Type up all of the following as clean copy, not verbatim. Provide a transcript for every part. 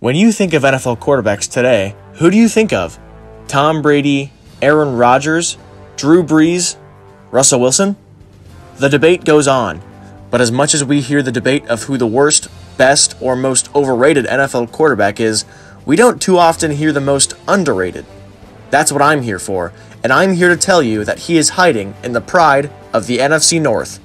When you think of NFL quarterbacks today, who do you think of? Tom Brady, Aaron Rodgers, Drew Brees, Russell Wilson? The debate goes on, but as much as we hear the debate of who the worst, best, or most overrated NFL quarterback is, we don't too often hear the most underrated. That's what I'm here for, and I'm here to tell you that he is hiding in the pride of the NFC North.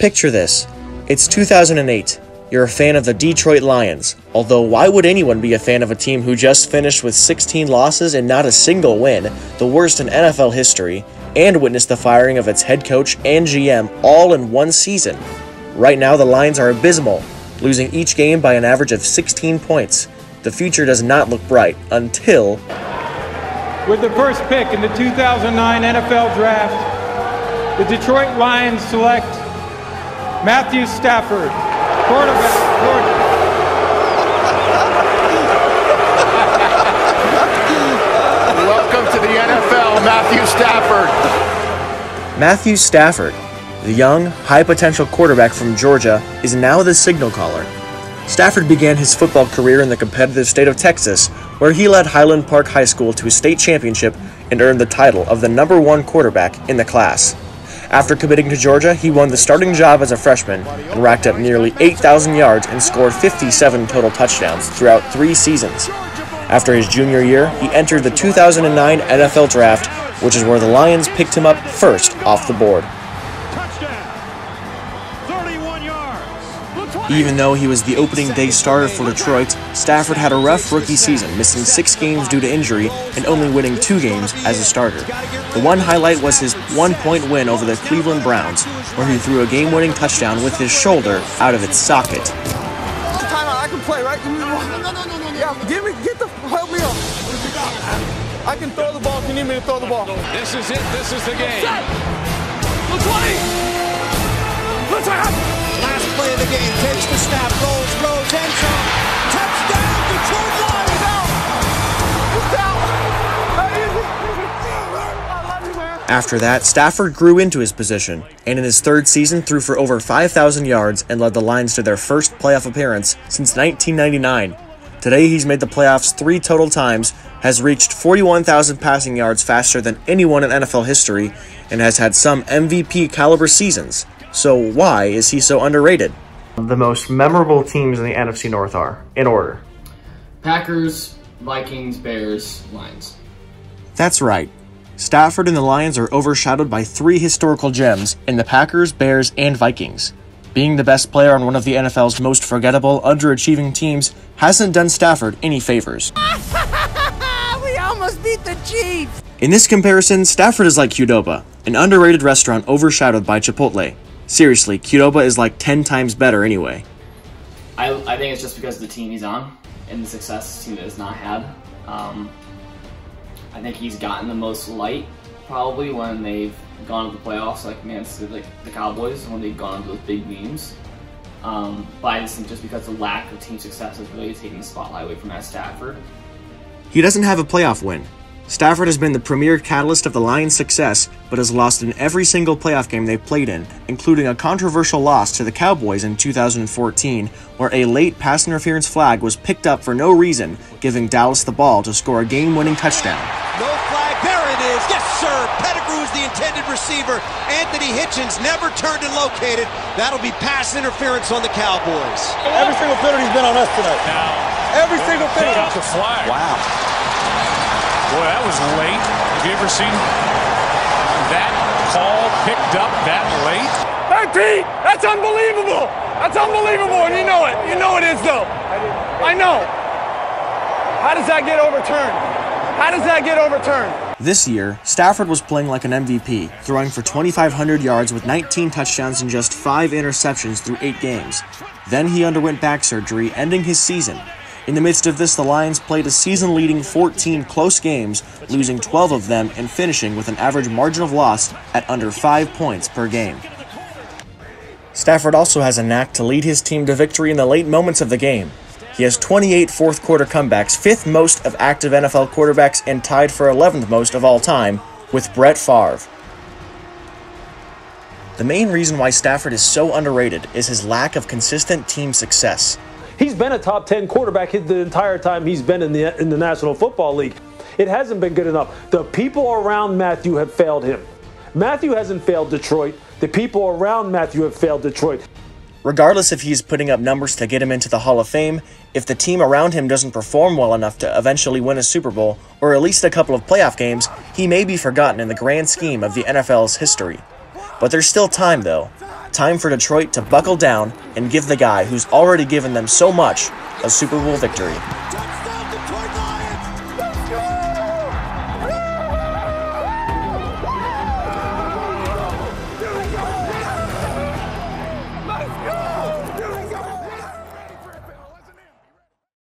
Picture this. It's 2008. You're a fan of the Detroit Lions, although why would anyone be a fan of a team who just finished with 16 losses and not a single win, the worst in NFL history, and witnessed the firing of its head coach and GM all in one season? Right now, the Lions are abysmal, losing each game by an average of 16 points. The future does not look bright until... With the first pick in the 2009 NFL Draft, the Detroit Lions select Matthew Stafford, quarterback, Georgia. Welcome to the NFL, Matthew Stafford. Matthew Stafford, the young, high-potential quarterback from Georgia, is now the signal caller. Stafford began his football career in the competitive state of Texas, where he led Highland Park High School to a state championship and earned the title of the #1 quarterback in the class. After committing to Georgia, he won the starting job as a freshman and racked up nearly 8,000 yards and scored 57 total touchdowns throughout 3 seasons. After his junior year, he entered the 2009 NFL Draft, which is where the Lions picked him up first off the board. Even though he was the opening day starter for Detroit, Stafford had a rough rookie season, missing 6 games due to injury and only winning 2 games as a starter. The one highlight was his 1-point win over the Cleveland Browns, where he threw a game-winning touchdown with his shoulder out of its socket. Timeout, I can play, right? Yeah, give me, get the, help me up. I can throw the ball if you need me to throw the ball. This is it, this is the game. Let's go! Last play of the game, takes the snap, rolls, end zone, touchdown, Detroit Lions, out! He's out! After that, Stafford grew into his position, and in his 3rd season threw for over 5,000 yards and led the Lions to their first playoff appearance since 1999. Today, he's made the playoffs 3 total times, has reached 41,000 passing yards faster than anyone in NFL history, and has had some MVP-caliber seasons. So why is he so underrated? The most memorable teams in the NFC North are, in order: Packers, Vikings, Bears, Lions. That's right. Stafford and the Lions are overshadowed by 3 historical gems in the Packers, Bears, and Vikings. Being the best player on one of the NFL's most forgettable, underachieving teams hasn't done Stafford any favors. We almost beat the Chiefs! In this comparison, Stafford is like Qdoba, an underrated restaurant overshadowed by Chipotle. Seriously, Qdoba is like 10 times better anyway. I think it's just because of the team he's on and the success this team has not had. I think he's gotten the most light probably when they've gone to the playoffs, like Manchester, like the Cowboys, when they've gone to those big memes. But I just think just because the lack of team success has really taken the spotlight away from Matt Stafford. He doesn't have a playoff win. Stafford has been the premier catalyst of the Lions' success, but has lost in every single playoff game they've played in, including a controversial loss to the Cowboys in 2014, where a late pass interference flag was picked up for no reason, giving Dallas the ball to score a game-winning touchdown. No flag, there it is, yes sir! Pettigrew is the intended receiver, Anthony Hitchens never turned and located. That'll be pass interference on the Cowboys. Every single penalty has been on us tonight. Now, every single penalty. Pick up the flag. Wow. Boy, that was late. Have you ever seen that call picked up that late? Hey, Pete, that's unbelievable. That's unbelievable, and you know it. You know it is, though. I know. How does that get overturned? How does that get overturned? This year, Stafford was playing like an MVP, throwing for 2,500 yards with 19 touchdowns and just 5 interceptions through 8 games. Then he underwent back surgery, ending his season. In the midst of this, the Lions played a season-leading 14 close games, losing 12 of them and finishing with an average margin of loss at under 5 points per game. Stafford also has a knack to lead his team to victory in the late moments of the game. He has 28 fourth-quarter comebacks, 5th most of active NFL quarterbacks and tied for 11th most of all time, with Brett Favre. The main reason why Stafford is so underrated is his lack of consistent team success. He's been a top 10 quarterback the entire time he's been in the National Football League. It hasn't been good enough. The people around Matthew have failed him. Matthew hasn't failed Detroit. The people around Matthew have failed Detroit. Regardless if he's putting up numbers to get him into the Hall of Fame, if the team around him doesn't perform well enough to eventually win a Super Bowl, or at least a couple of playoff games, he may be forgotten in the grand scheme of the NFL's history. But there's still time, though. Time for Detroit to buckle down and give the guy who's already given them so much a Super Bowl victory.